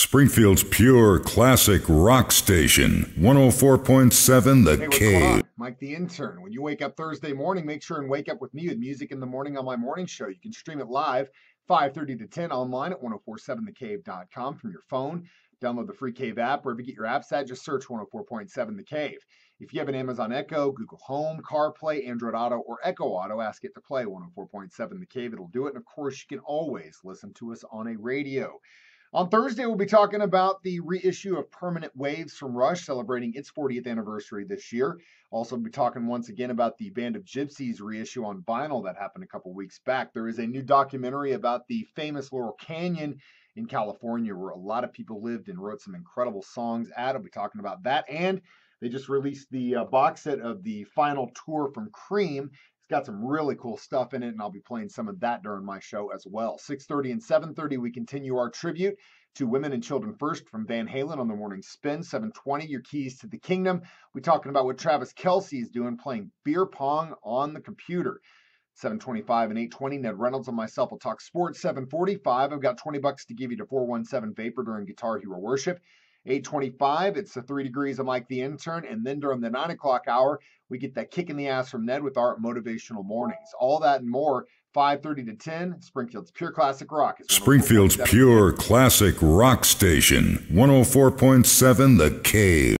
Springfield's pure classic rock station, 104.7 The Cave. Mike the Intern. When you wake up Thursday morning, make sure and wake up with me with Music in the Morning on my morning show. You can stream it live 5:30 to 10 online at 1047thecave.com from your phone. Download the free Cave app. Wherever you get your apps at, just search 104.7 The Cave. If you have an Amazon Echo, Google Home, CarPlay, Android Auto, or Echo Auto, ask it to play 104.7 The Cave. It'll do it. And, of course, you can always listen to us on a radio. On Thursday, we'll be talking about the reissue of Permanent Waves from Rush, celebrating its 40th anniversary this year. Also, we'll be talking once again about the Band of Gypsies reissue on vinyl that happened a couple weeks back. There is a new documentary about the famous Laurel Canyon in California, where a lot of people lived and wrote some incredible songs at. I'll be talking about that. And they just released the box set of the final tour from Cream. Got some really cool stuff in it, and I'll be playing some of that during my show as well. 6:30 and 7:30, we continue our tribute to Women and Children First from Van Halen on the morning spin. 7:20, your keys to the kingdom. We're talking about what Travis Kelsey is doing playing beer pong on the computer. 7:25 and 8:20, Ned Reynolds and myself will talk sports. 7:45, I've got $20 to give you to 417 Vapor during Guitar Hero Worship. 8:25, it's the 3 Degrees of Mike the Intern, and then during the 9 o'clock hour, we get that kick in the ass from Ned with our motivational mornings. All that and more, 5:30 to 10, Springfield's pure classic rock. Springfield's pure classic rock station, 104.7 The Cave.